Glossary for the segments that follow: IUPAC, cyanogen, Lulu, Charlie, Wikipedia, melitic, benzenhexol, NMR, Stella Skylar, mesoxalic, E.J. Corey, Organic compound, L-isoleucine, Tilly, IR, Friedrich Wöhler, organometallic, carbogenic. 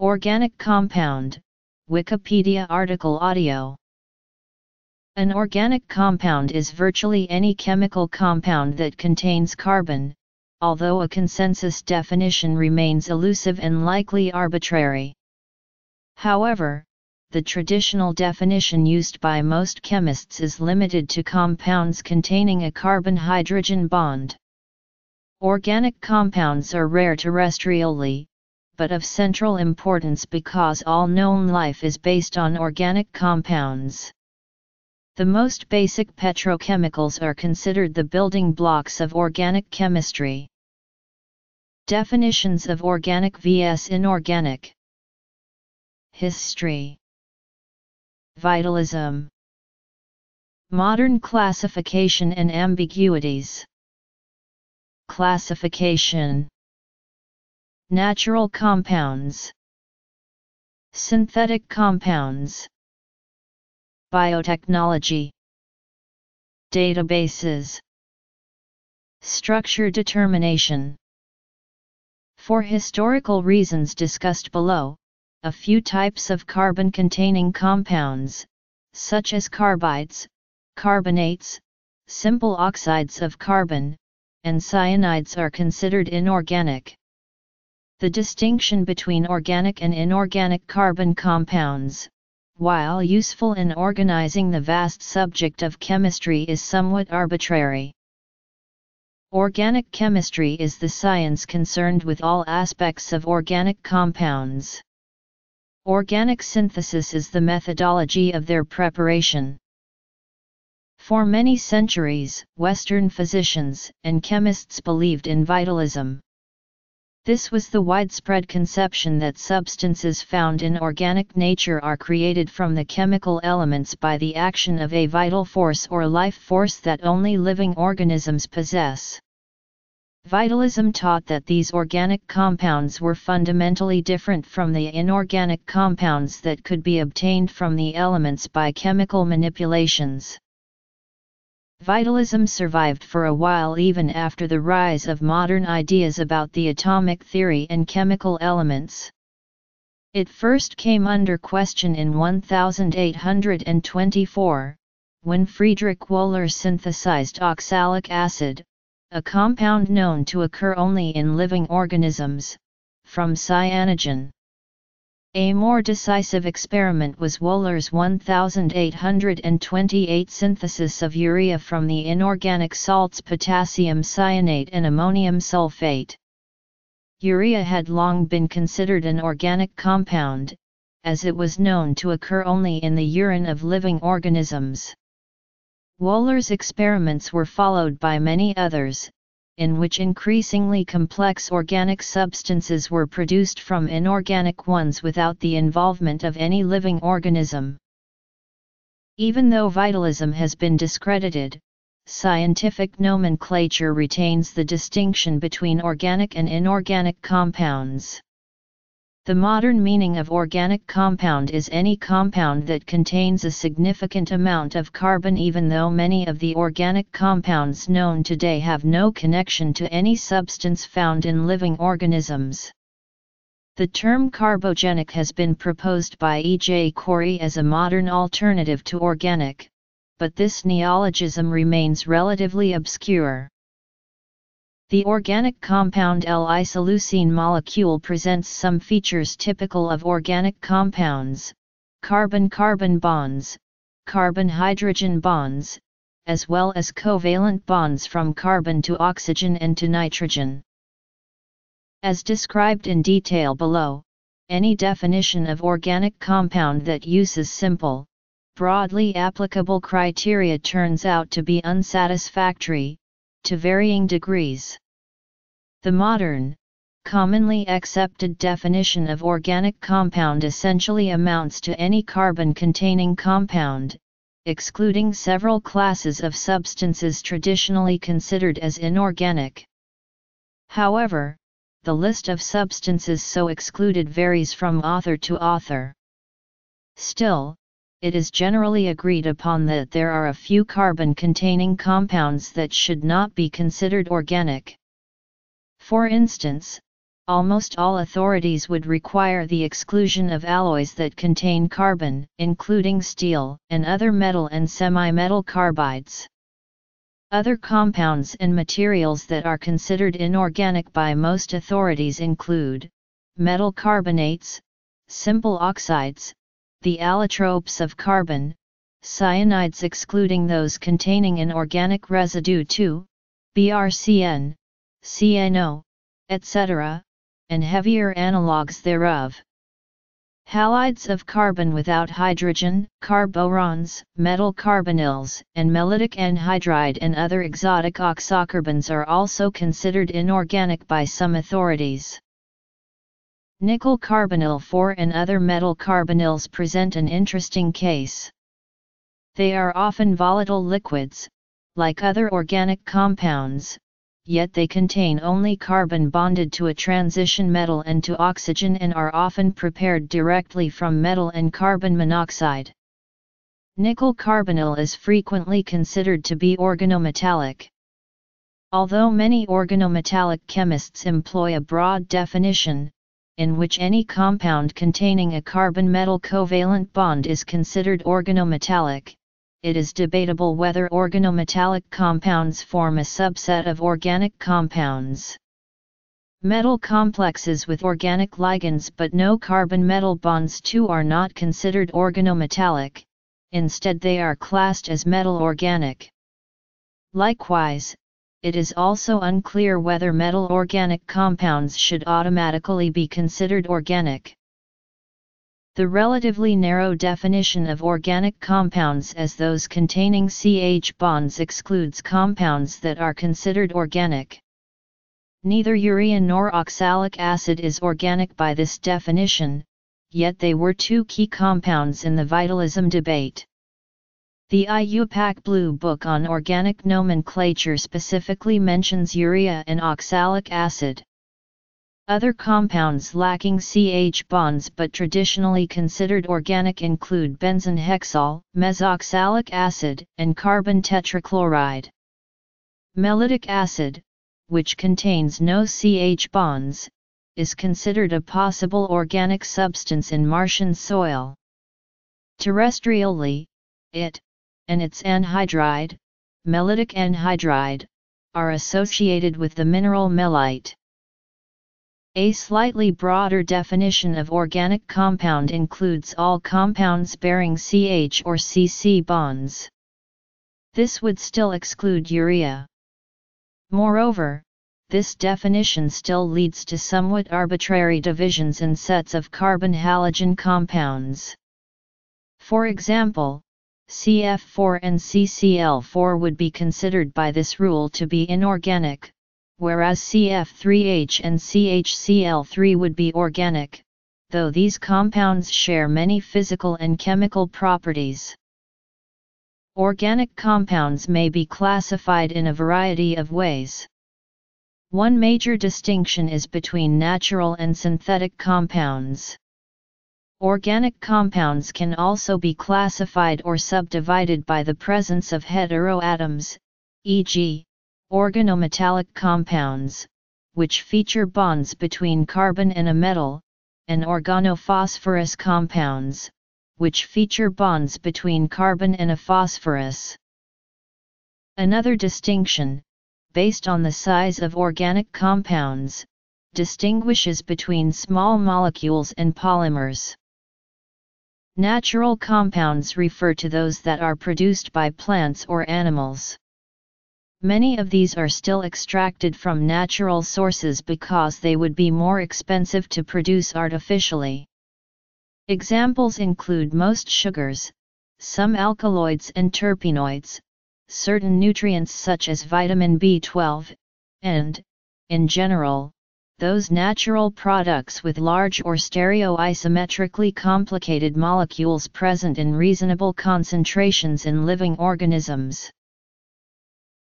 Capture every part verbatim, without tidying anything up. Organic compound, Wikipedia article audio. An organic compound is virtually any chemical compound that contains carbon, although a consensus definition remains elusive and likely arbitrary. However, the traditional definition used by most chemists is limited to compounds containing a carbon-hydrogen bond. Organic compounds are rare terrestrially, but of central importance because all known life is based on organic compounds. The most basic petrochemicals are considered the building blocks of organic chemistry. Definitions of organic versus inorganic. History. Vitalism. Modern classification and ambiguities. Classification. Natural compounds. Synthetic compounds. Biotechnology. Databases. Structure determination. For historical reasons discussed below, a few types of carbon-containing compounds, such as carbides, carbonates, simple oxides of carbon, and cyanides are considered inorganic. The distinction between organic and inorganic carbon compounds, while useful in organizing the vast subject of chemistry, is somewhat arbitrary. Organic chemistry is the science concerned with all aspects of organic compounds. Organic synthesis is the methodology of their preparation. For many centuries, Western physicians and chemists believed in vitalism. This was the widespread conception that substances found in organic nature are created from the chemical elements by the action of a vital force or life force that only living organisms possess. Vitalism taught that these organic compounds were fundamentally different from the inorganic compounds that could be obtained from the elements by chemical manipulations. Vitalism survived for a while even after the rise of modern ideas about the atomic theory and chemical elements. It first came under question in eighteen twenty-four, when Friedrich Wöhler synthesized oxalic acid, a compound known to occur only in living organisms, from cyanogen. A more decisive experiment was Wöhler's eighteen twenty-eight synthesis of urea from the inorganic salts potassium cyanate and ammonium sulfate. Urea had long been considered an organic compound, as it was known to occur only in the urine of living organisms. Wöhler's experiments were followed by many others, in which increasingly complex organic substances were produced from inorganic ones without the involvement of any living organism. Even though vitalism has been discredited, scientific nomenclature retains the distinction between organic and inorganic compounds. The modern meaning of organic compound is any compound that contains a significant amount of carbon, even though many of the organic compounds known today have no connection to any substance found in living organisms. The term carbogenic has been proposed by E J Corey as a modern alternative to organic, but this neologism remains relatively obscure. The organic compound L-isoleucine molecule presents some features typical of organic compounds: carbon-carbon bonds, carbon-hydrogen bonds, as well as covalent bonds from carbon to oxygen and to nitrogen. As described in detail below, any definition of organic compound that uses simple, broadly applicable criteria turns out to be unsatisfactory, to varying degrees. The modern, commonly accepted definition of organic compound essentially amounts to any carbon-containing compound, excluding several classes of substances traditionally considered as inorganic. However, the list of substances so excluded varies from author to author. Still, it is generally agreed upon that there are a few carbon-containing compounds that should not be considered organic. For instance, almost all authorities would require the exclusion of alloys that contain carbon, including steel, and other metal and semi-metal carbides. Other compounds and materials that are considered inorganic by most authorities include metal carbonates, simple oxides, the allotropes of carbon, cyanides excluding those containing an organic residue two, B R C N, C N O, et cetera, and heavier analogues thereof. Halides of carbon without hydrogen, carborons, metal carbonyls, and melitic anhydride and other exotic oxocarbons are also considered inorganic by some authorities. Nickel carbonyl four and other metal carbonyls present an interesting case. They are often volatile liquids, like other organic compounds, yet they contain only carbon bonded to a transition metal and to oxygen and are often prepared directly from metal and carbon monoxide. Nickel carbonyl is frequently considered to be organometallic. Although many organometallic chemists employ a broad definition, in which any compound containing a carbon-metal covalent bond is considered organometallic, it is debatable whether organometallic compounds form a subset of organic compounds. Metal complexes with organic ligands but no carbon-metal bonds too are not considered organometallic, instead they are classed as metal organic. Likewise, it is also unclear whether metal organic compounds should automatically be considered organic. The relatively narrow definition of organic compounds as those containing C H bonds excludes compounds that are considered organic. Neither urea nor oxalic acid is organic by this definition, yet they were two key compounds in the vitalism debate. The I U PAC Blue Book on Organic Nomenclature specifically mentions urea and oxalic acid. Other compounds lacking C H bonds but traditionally considered organic include benzenhexol, mesoxalic acid, and carbon tetrachloride. Melitic acid, which contains no C H bonds, is considered a possible organic substance in Martian soil. Terrestrially, it, and its anhydride, melitic anhydride, are associated with the mineral melite. A slightly broader definition of organic compound includes all compounds bearing C H or C C bonds. This would still exclude urea. Moreover, this definition still leads to somewhat arbitrary divisions and sets of carbon-halogen compounds. For example, C F four and C C L four would be considered by this rule to be inorganic, whereas C F three H and C H C L three would be organic, though these compounds share many physical and chemical properties. Organic compounds may be classified in a variety of ways. One major distinction is between natural and synthetic compounds. Organic compounds can also be classified or subdivided by the presence of heteroatoms, for example, organometallic compounds, which feature bonds between carbon and a metal, and organophosphorus compounds, which feature bonds between carbon and a phosphorus. Another distinction, based on the size of organic compounds, distinguishes between small molecules and polymers. Natural compounds refer to those that are produced by plants or animals. Many of these are still extracted from natural sources because they would be more expensive to produce artificially. Examples include most sugars, some alkaloids and terpenoids, certain nutrients such as vitamin B twelve, and, in general, those natural products with large or stereoisometrically complicated molecules present in reasonable concentrations in living organisms.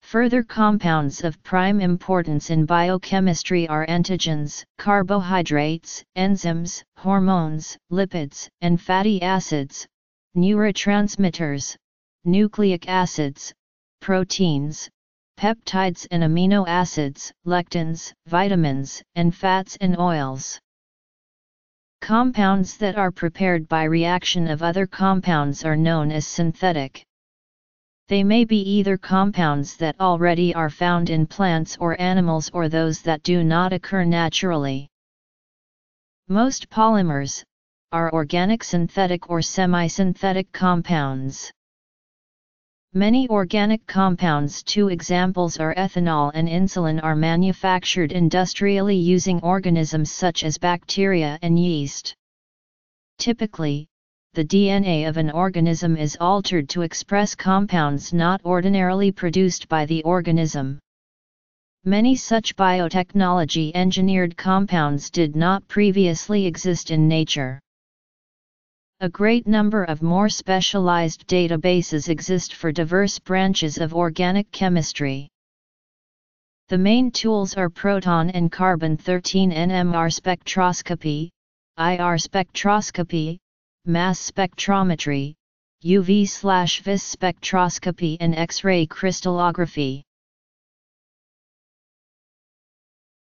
Further compounds of prime importance in biochemistry are antigens, carbohydrates, enzymes, hormones, lipids, and fatty acids, neurotransmitters, nucleic acids, proteins, peptides and amino acids, lectins, vitamins, and fats and oils. Compounds that are prepared by reaction of other compounds are known as synthetic. They may be either compounds that already are found in plants or animals or those that do not occur naturally. Most polymers are organic synthetic or semi-synthetic compounds. Many organic compounds, two examples are ethanol and insulin, are manufactured industrially using organisms such as bacteria and yeast. Typically, the D N A of an organism is altered to express compounds not ordinarily produced by the organism. Many such biotechnology-engineered compounds did not previously exist in nature. A great number of more specialized databases exist for diverse branches of organic chemistry. The main tools are proton and carbon thirteen N M R spectroscopy, I R spectroscopy, mass spectrometry, U V/Vis spectroscopy and X-ray crystallography.